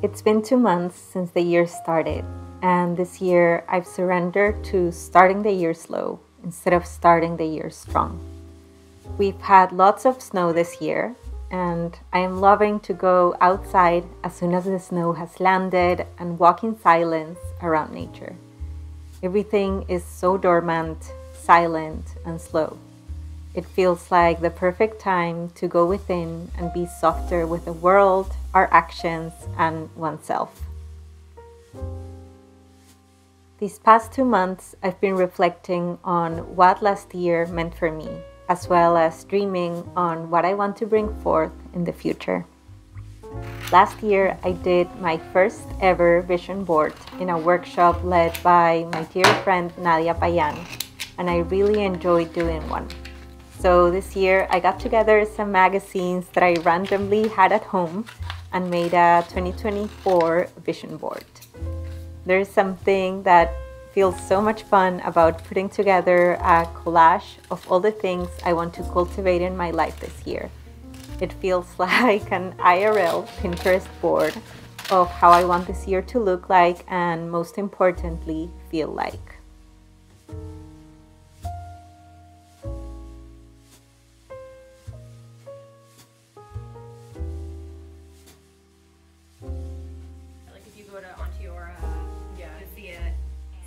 It's been 2 months since the year started, and this year I've surrendered to starting the year slow instead of starting the year strong. We've had lots of snow this year, and I am loving to go outside as soon as the snow has landed and walk in silence around nature. Everything is so dormant, silent, and slow. It feels like the perfect time to go within and be softer with the world, our actions, and oneself. These past 2 months, I've been reflecting on what last year meant for me, as well as dreaming on what I want to bring forth in the future. Last year, I did my first ever vision board in a workshop led by my dear friend Nadia Payan, and I really enjoyed doing one. So this year I got together some magazines that I randomly had at home and made a 2024 vision board. There is something that feels so much fun about putting together a collage of all the things I want to cultivate in my life this year. It feels like an IRL Pinterest board of how I want this year to look like and most importantly, feel like.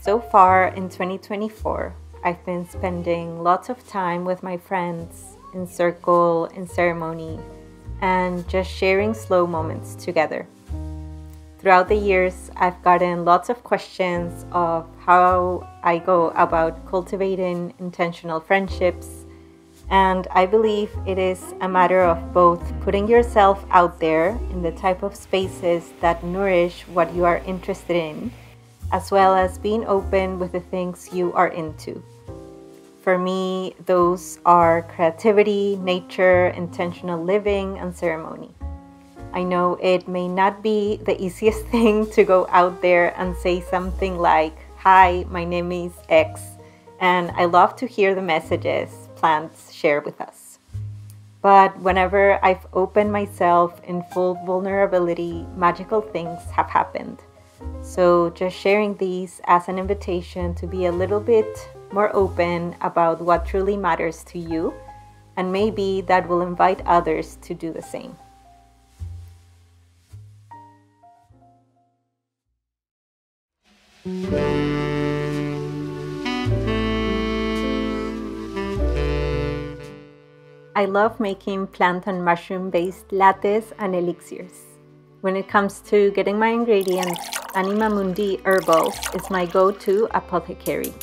So far in 2024, I've been spending lots of time with my friends, in circle, in ceremony, and just sharing slow moments together. Throughout the years, I've gotten lots of questions of how I go about cultivating intentional friendships, and I believe it is a matter of both putting yourself out there in the type of spaces that nourish what you are interested in, as well as being open with the things you are into. For me, those are creativity, nature, intentional living, and ceremony. I know it may not be the easiest thing to go out there and say something like, "Hi, my name is X, and I love to hear the messages plants share with us." But whenever I've opened myself in full vulnerability, magical things have happened. So just sharing these as an invitation to be a little bit more open about what truly matters to you, and maybe that will invite others to do the same. I love making plant and mushroom-based lattes and elixirs. When it comes to getting my ingredients, Anima Mundi Herbals is my go-to apothecary.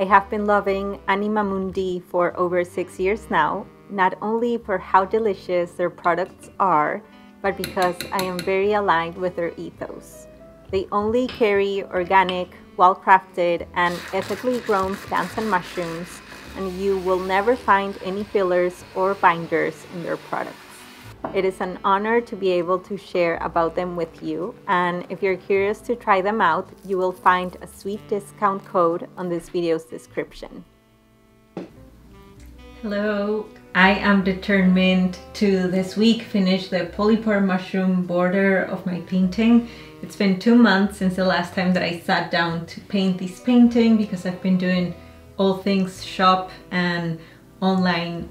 I have been loving Anima Mundi for over 6 years now, not only for how delicious their products are, but because I am very aligned with their ethos. They only carry organic, well-crafted, and ethically grown plants and mushrooms, and you will never find any fillers or binders in their products. It is an honor to be able to share about them with you, and if you're curious to try them out, you will find a sweet discount code on this video's description. Hello, I am determined to this week finish the polypore mushroom border of my painting. It's been 2 months since the last time that I sat down to paint this painting because I've been doing all things shop and online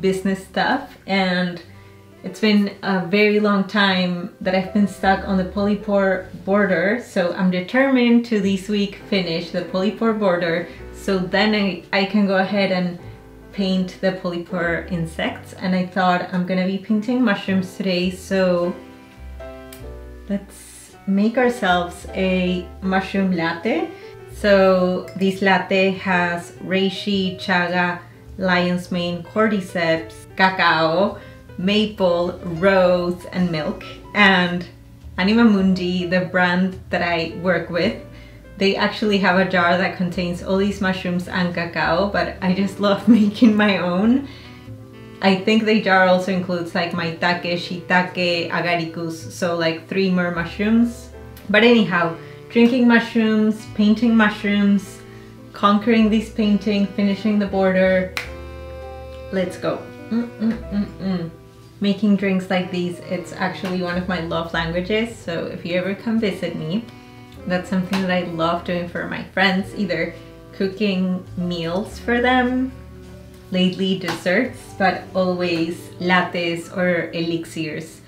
business stuff, and it's been a very long time that I've been stuck on the polypore border, so I'm determined to this week finish the polypore border so then I can go ahead and paint the polypore insects. And I thought I'm gonna be painting mushrooms today, so let's make ourselves a mushroom latte. So this latte has reishi, chaga, lion's mane, cordyceps, cacao, maple, rose, and milk. And Anima Mundi, the brand that I work with, they actually have a jar that contains all these mushrooms and cacao, but I just love making my own. I think the jar also includes like maitake, shiitake, agaricus, so like 3 more mushrooms. But anyhow, drinking mushrooms, painting mushrooms, conquering this painting, finishing the border. Let's go. Making drinks like these, it's actually one of my love languages. So if you ever come visit me, that's something that I love doing for my friends, either cooking meals for them, lately desserts, but always lattes or elixirs,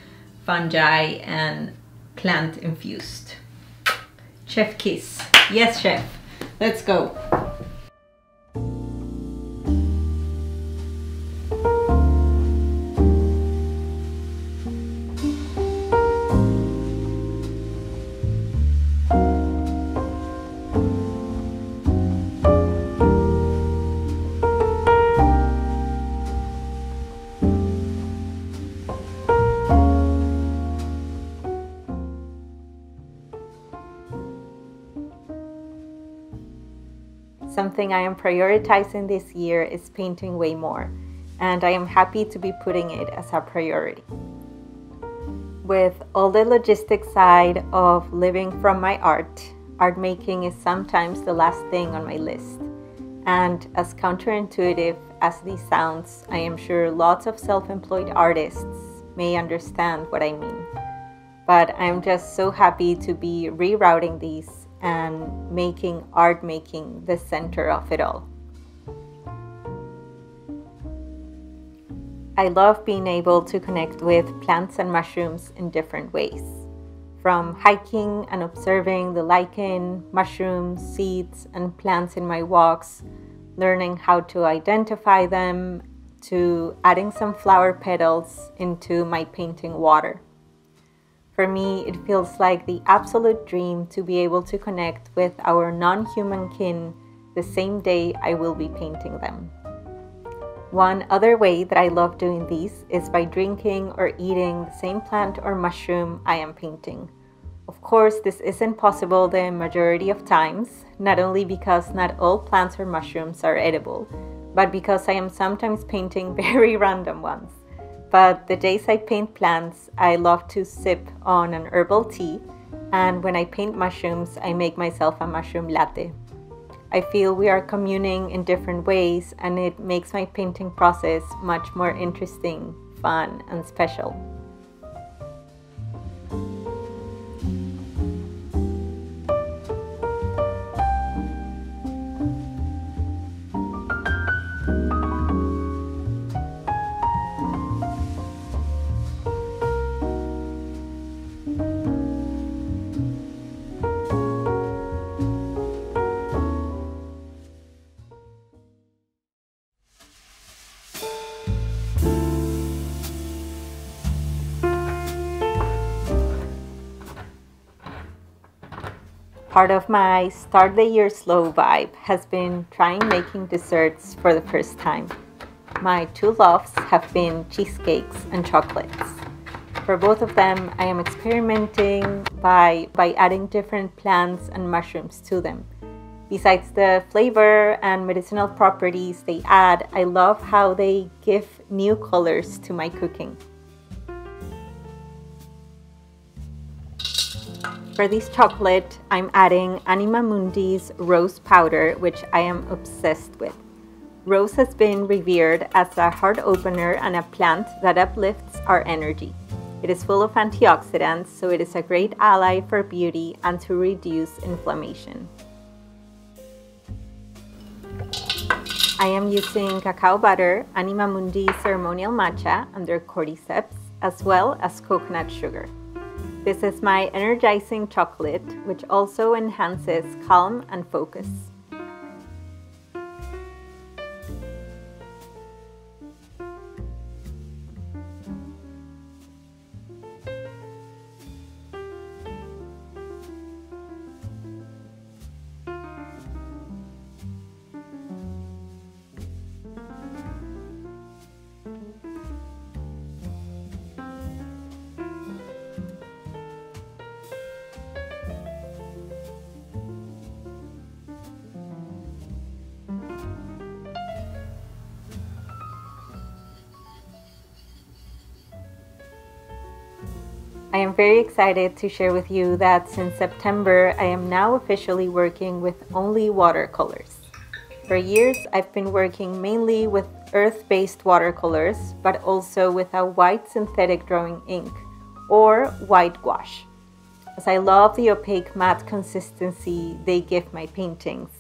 fungi and plant infused. Chef kiss. Yes, chef. Let's go. Something I am prioritizing this year is painting way more, and I am happy to be putting it as a priority. With all the logistics side of living from my art making is sometimes the last thing on my list. And as counterintuitive as this sounds, I am sure lots of self-employed artists may understand what I mean. But I'm just so happy to be rerouting these and making art making the center of it all. I love being able to connect with plants and mushrooms in different ways, from hiking and observing the lichen, mushrooms, seeds, and plants in my walks, learning how to identify them, to adding some flower petals into my painting water. For me, it feels like the absolute dream to be able to connect with our non-human kin the same day I will be painting them. One other way that I love doing these is by drinking or eating the same plant or mushroom I am painting. Of course, this isn't possible the majority of times, not only because not all plants or mushrooms are edible, but because I am sometimes painting very random ones. But the days I paint plants, I love to sip on an herbal tea, and when I paint mushrooms, I make myself a mushroom latte. I feel we are communing in different ways, and it makes my painting process much more interesting, fun, and special. Part of my start the year slow vibe has been trying making desserts for the first time. My two loves have been cheesecakes and chocolates. For both of them, I am experimenting by adding different plants and mushrooms to them. Besides the flavor and medicinal properties they add, I love how they give new colors to my cooking. For this chocolate, I'm adding Anima Mundi's rose powder, which I am obsessed with. Rose has been revered as a heart opener and a plant that uplifts our energy. It is full of antioxidants, so it is a great ally for beauty and to reduce inflammation. I am using cacao butter, Anima Mundi ceremonial matcha, and their cordyceps, as well as coconut sugar. This is my energizing chocolate, which also enhances calm and focus. I am very excited to share with you that since September, I am now officially working with only watercolors. For years, I've been working mainly with earth-based watercolors, but also with a white synthetic drawing ink, or white gouache, as I love the opaque matte consistency they give my paintings.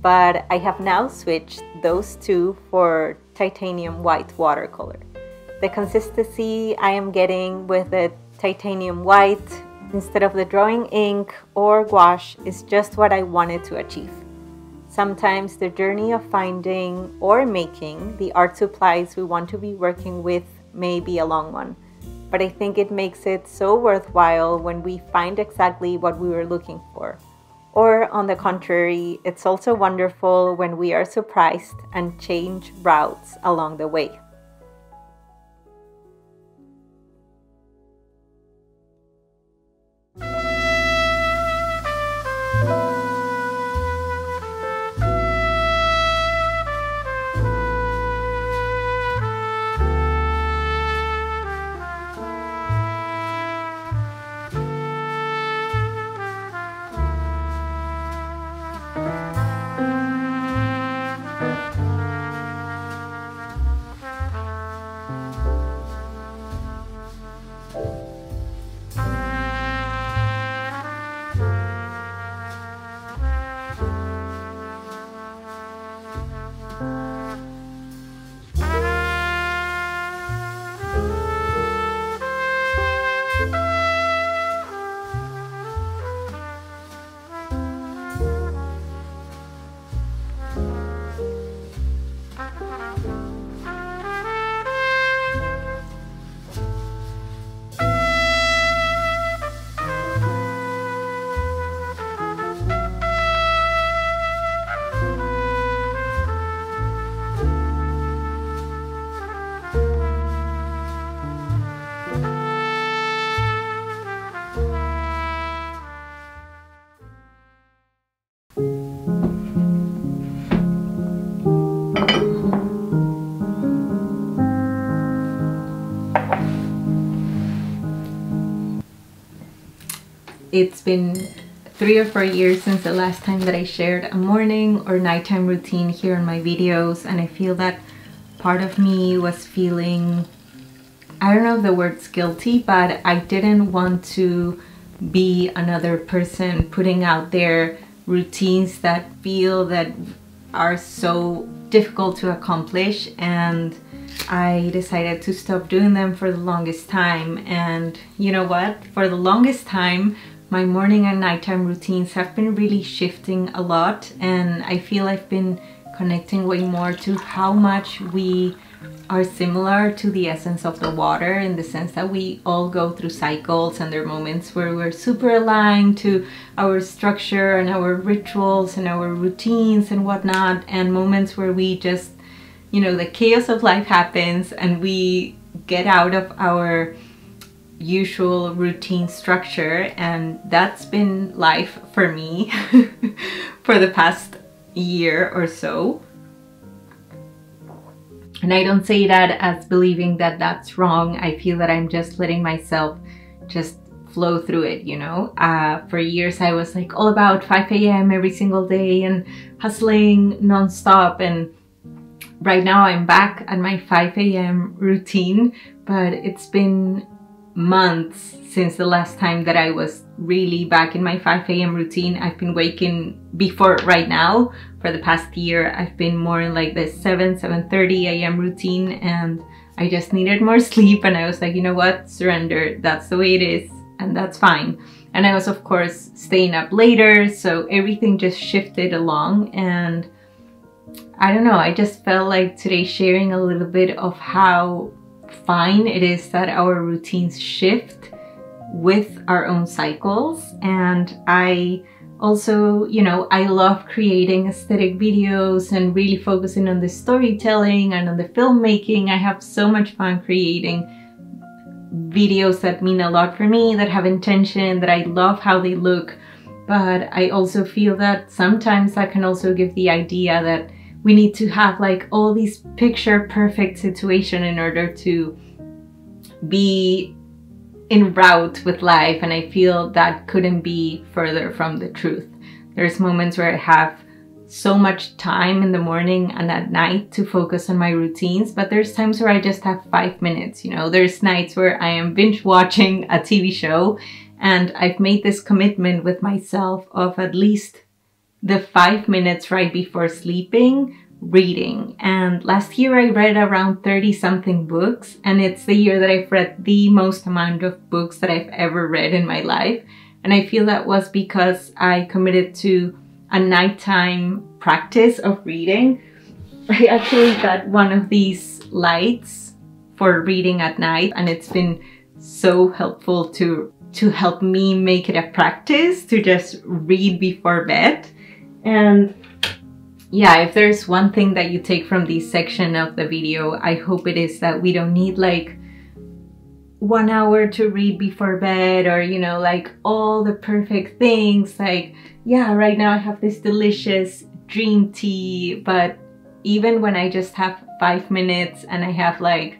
But I have now switched those two for titanium white watercolor. The consistency I am getting with the titanium white instead of the drawing ink or gouache is just what I wanted to achieve. Sometimes the journey of finding or making the art supplies we want to be working with may be a long one, but I think it makes it so worthwhile when we find exactly what we were looking for. Or on the contrary, it's also wonderful when we are surprised and change routes along the way. It's been 3 or 4 years since the last time that I shared a morning or nighttime routine here in my videos, and I feel that part of me was feeling, I don't know if the word's guilty, but I didn't want to be another person putting out their routines that are so difficult to accomplish, and I decided to stop doing them for the longest time. And you know what? For the longest time, my morning and nighttime routines have been really shifting a lot, and I feel I've been connecting way more to how much we are similar to the essence of the water, in the sense that we all go through cycles, and there are moments where we're super aligned to our structure and our rituals and our routines and whatnot, and moments where we just, you know, the chaos of life happens and we get out of our usual routine structure. And that's been life for me for the past year or so. And I don't say that as believing that that's wrong. I feel that I'm just letting myself just flow through it, you know. For years I was like all about 5 a.m. every single day and hustling non-stop, and right now I'm back at my 5 a.m. routine, but it's been months since the last time that I was really back in my 5 a.m. routine. I've been waking before right now. For the past year, I've been more in like the 7:30 a.m. routine, and I just needed more sleep, and I was like, you know what, surrender, that's the way it is, and that's fine. And I was, of course, staying up later, so everything just shifted along, and I don't know, I just felt like today sharing a little bit of how fine it is that our routines shift with our own cycles. And I also, you know, I love creating aesthetic videos and really focusing on the storytelling and on the filmmaking. I have so much fun creating videos that mean a lot for me, that have intention, that I love how they look. But I also feel that sometimes that can also give the idea that we need to have like all these picture perfect situation in order to be en route with life, and I feel that couldn't be further from the truth. There's moments where I have so much time in the morning and at night to focus on my routines, but there's times where I just have 5 minutes, you know. There's nights where I am binge watching a TV show, and I've made this commitment with myself of at least the 5 minutes right before sleeping reading. And last year I read around 30 something books, and it's the year that I've read the most amount of books that I've ever read in my life. And I feel that was because I committed to a nighttime practice of reading. I actually got one of these lights for reading at night, and it's been so helpful to help me make it a practice to just read before bed. And yeah, if there's one thing that you take from this section of the video, I hope it is that we don't need like 1 hour to read before bed, or you know, like all the perfect things. Like, yeah, right now I have this delicious dream tea, but even when I just have 5 minutes and I have like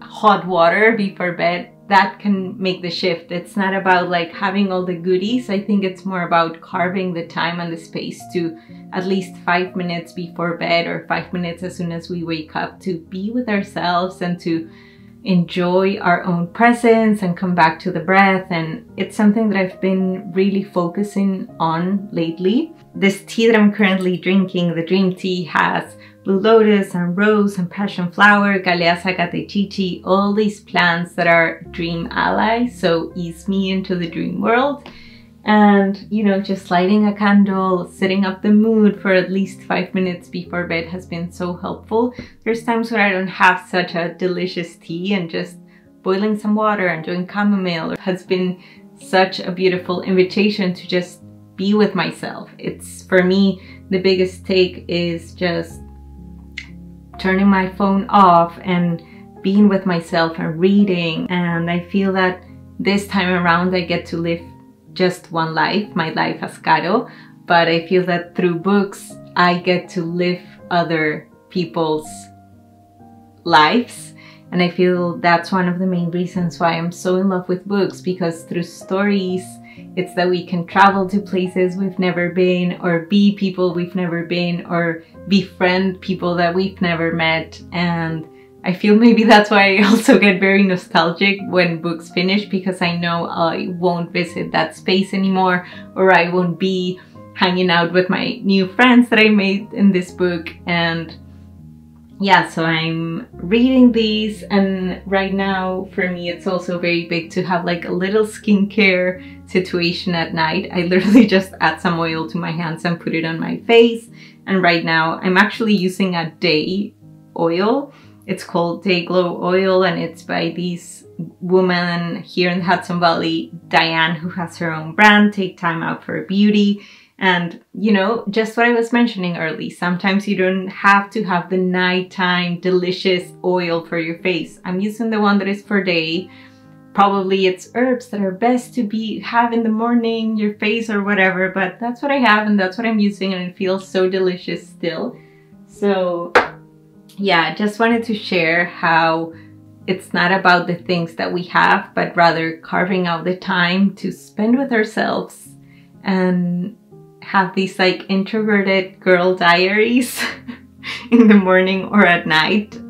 hot water before bed, that can make the shift. It's not about like having all the goodies. I think it's more about carving the time and the space to at least 5 minutes before bed or 5 minutes as soon as we wake up to be with ourselves and to enjoy our own presence and come back to the breath. And it's something that I've been really focusing on lately. This tea that I'm currently drinking, the dream tea, has blue lotus and rose and passion flower, Galea Zacatechichi, all these plants that are dream allies, so ease me into the dream world. And you know, just lighting a candle, setting up the mood for at least 5 minutes before bed has been so helpful. There's times where I don't have such a delicious tea, and just boiling some water and doing chamomile has been such a beautiful invitation to just be with myself. It's, for me, the biggest take is just turning my phone off and being with myself and reading. And I feel that this time around I get to live just one life, my life as Caro, but I feel that through books I get to live other people's lives. And I feel that's one of the main reasons why I'm so in love with books, because through stories it's that we can travel to places we've never been, or be people we've never been, or befriend people that we've never met. And I feel maybe that's why I also get very nostalgic when books finish, because I know I won't visit that space anymore, or I won't be hanging out with my new friends that I made in this book. And yeah, so I'm reading these, and right now for me it's also very big to have like a little skincare situation at night. I literally just add some oil to my hands and put it on my face, and right now I'm actually using a day oil. It's called Day Glow Oil, and it's by this woman here in the Hudson Valley, Diane, who has her own brand, Take Time Out for Beauty. And you know, just what I was mentioning early, sometimes you don't have to have the nighttime delicious oil for your face. I'm using the one that is for day. Probably it's herbs that are best to have in the morning, your face or whatever, but that's what I have and that's what I'm using, and it feels so delicious still. So yeah, just wanted to share how it's not about the things that we have, but rather carving out the time to spend with ourselves and have these like introverted girl diaries in the morning or at night.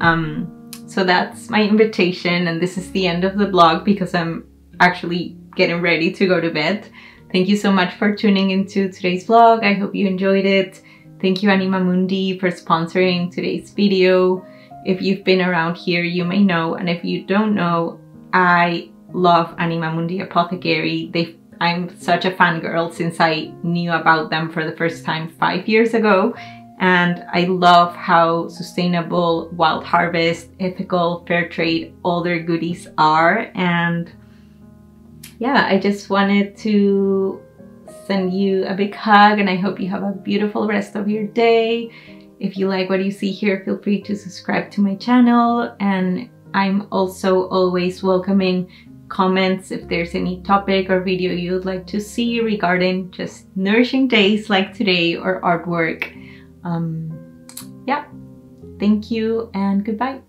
So that's my invitation, and this is the end of the vlog because I'm actually getting ready to go to bed. Thank you so much for tuning into today's vlog. I hope you enjoyed it. Thank you, Anima Mundi, for sponsoring today's video. If you've been around here, you may know, and if you don't know, I love Anima Mundi Apothecary. I'm such a fangirl since I knew about them for the first time 5 years ago, and I love how sustainable, wild harvest, ethical, fair trade, all their goodies are. And yeah, I just wanted to send you a big hug, and I hope you have a beautiful rest of your day. If you like what you see here, feel free to subscribe to my channel, and I'm also always welcoming comments if there's any topic or video you would like to see regarding just nourishing days like today or artwork. Yeah, thank you and goodbye.